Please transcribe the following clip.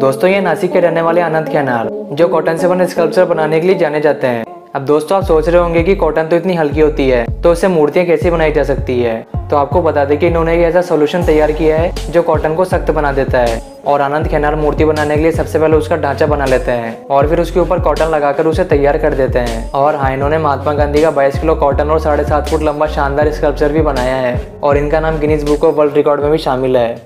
दोस्तों ये नासिक के रहने वाले अनंत खैनार जो कॉटन से बने स्कल्पचर बनाने के लिए जाने जाते हैं। अब दोस्तों आप सोच रहे होंगे कि कॉटन तो इतनी हल्की होती है तो उससे मूर्तियां कैसे बनाई जा सकती है, तो आपको बता दें कि इन्होंने ऐसा सोल्यूशन तैयार किया है जो कॉटन को सख्त बना देता है। और अनंत खैनार मूर्ति बनाने के लिए सबसे पहले उसका ढांचा बना लेते हैं और फिर उसके ऊपर कॉटन लगाकर उसे तैयार कर देते हैं। और हाँ, इन्होंने महात्मा गांधी का 22 किलो कॉटन और 7.5 फुट लंबा शानदार स्कल्पचर भी बनाया है और इनका नाम Guinness book of world record में भी शामिल है।